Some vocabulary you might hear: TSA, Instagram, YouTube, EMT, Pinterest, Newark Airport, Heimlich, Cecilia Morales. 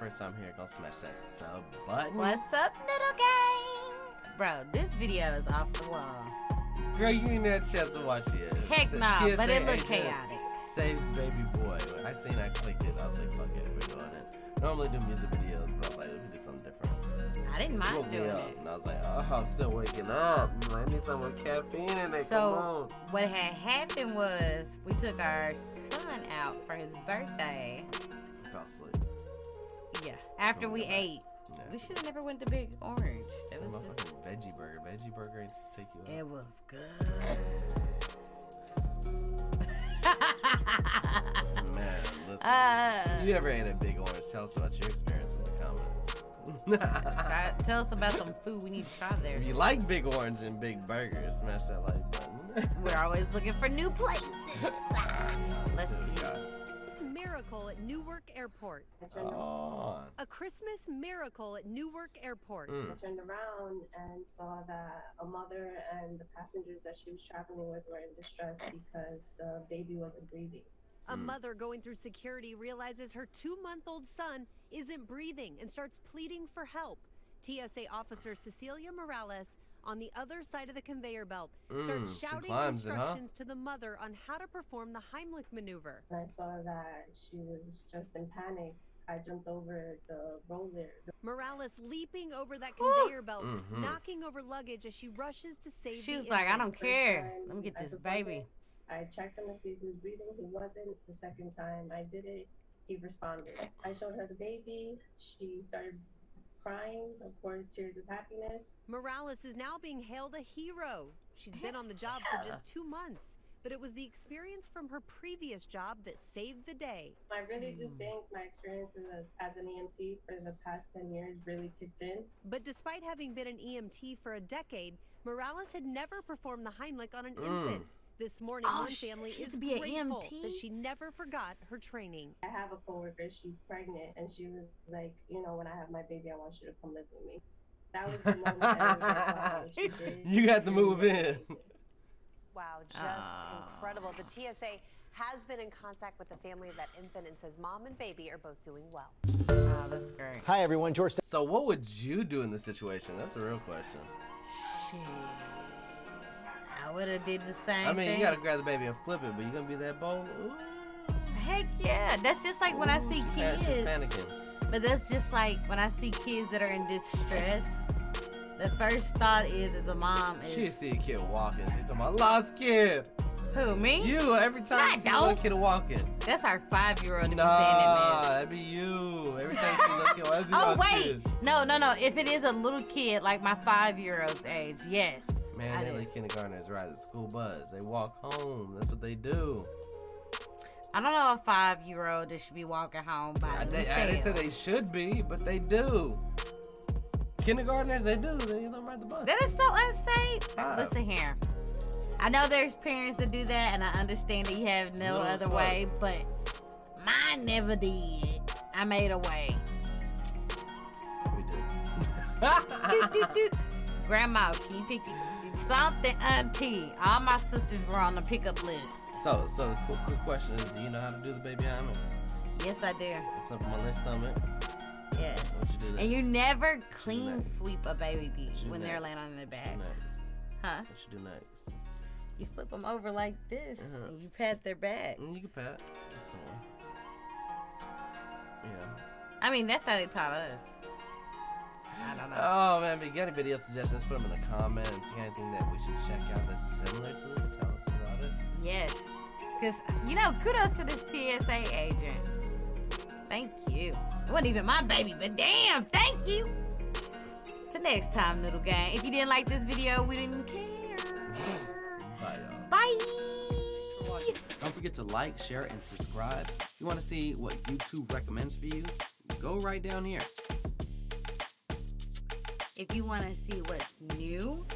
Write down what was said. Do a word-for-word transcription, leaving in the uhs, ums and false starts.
first time here, go smash that sub button. What's up, little gang? Bro, this video is off the wall. Girl, you ain't had a chance to watch it. Heck no, but it looked chaotic. Saves baby boy. When I seen I clicked it, I was like, fuck it, we're doing it. Normally do music videos, but I was like, let me do something different. I didn't mind doing it. And I was like, oh, I'm still waking up. I need some more caffeine in it. So what had happened was we took our son out for his birthday. I fell asleep. Yeah. After we ate. Yeah. We should have never went to Big Orange. It was just a veggie burger. Veggie burger ain't supposed to take you out. It was good. Man, listen. Uh, you ever ate a Big Orange? Tell us about your experience in the comments. try, tell us about some food we need to try there. If you like Big Orange and Big Burgers, smash that like button. We're always looking for new places. Let's go. Miracle at Newark Airport. Oh. A Christmas miracle at Newark Airport. Mm. I turned around and saw that a mother and the passengers that she was traveling with were in distress because the baby wasn't breathing. A mm. mother going through security realizes her two-month-old son isn't breathing and starts pleading for help. T S A officer Cecilia Morales on the other side of the conveyor belt mm, starts shouting instructions it, huh? to the mother on how to perform the Heimlich maneuver. And I saw that she was just in panic. I jumped over the roller. Morales leaping over that conveyor belt, mm-hmm. knocking over luggage as she rushes to save She's the She's like, I don't care. Let me get this baby. I checked him to see if he was breathing. He wasn't. The second time I did it, he responded. I showed her the baby. She started crying, of course, tears of happiness. Morales is now being hailed a hero. She's been on the job for just two months, but it was the experience from her previous job that saved the day. I really do think my experience as an E M T for the past ten years really kicked in. But despite having been an E M T for a decade, Morales had never performed the Heimlich on an mm. infant. This morning, oh, one family is grateful that she never forgot her training. I have a coworker, she's pregnant, and she was like, you know, when I have my baby, I want you to come live with me. That was the moment I was like, oh, you got to move in. Wow, just oh. incredible. The T S A has been in contact with the family of that infant and says mom and baby are both doing well. Wow, that's great. Hi, everyone. George. So what would you do in this situation? That's a real question. Shit. I would have did the same I mean, thing. You gotta grab the baby and flip it, but you gonna be that bold? Ooh. Heck yeah. That's just like Ooh, when I see kids. Panicking. But that's just like when I see kids that are in distress. The first thought is, as a mom, is... She see a kid walking. She's talking about, lost kid. Who, me? You, every time you see a kid walking. That's our five-year-old. No, nah, that'd be you. Every time you see a kid walking. Oh, wait. Kid. No, no, no. If it is a little kid, like my five-year-old's age, yes. Man, I they did. Like kindergartners ride the school bus. They walk home. That's what they do. I don't know a five-year-old that should be walking home by I, they, I, they said they should be, but they do. Kindergartners, they do. They don't ride the bus. That is so unsafe. Five. Listen here. I know there's parents that do that, and I understand that you have no Little other smart. way, but mine never did. I made a way. We do. do, do, do. Grandma, can you pick it? Something auntie. All my sisters were on the pickup list. So, so quick, quick question is, do you know how to do the baby Heimlich? Yes, I do. Flip my left stomach. Yes. What you do and you never clean you sweep a baby when next? they're laying on their back. Huh? What you do next? You flip them over like this, uh-huh. and you pat their back. Mm, you can pat. That's cool. Yeah. I mean, that's how they taught us. I don't know. Oh man, if you got any video suggestions, put them in the comments. You got anything that we should check out that's similar to this? Tell us about it. Yes. Because, you know, kudos to this T S A agent. Thank you. It wasn't even my baby, but damn, thank you. Till next time, Noodle Gang. If you didn't like this video, we didn't care. Bye, y'all. Bye. Thanks for watching. Don't forget to like, share, and subscribe. If you want to see what YouTube recommends for you, go right down here. If you want to see what's new,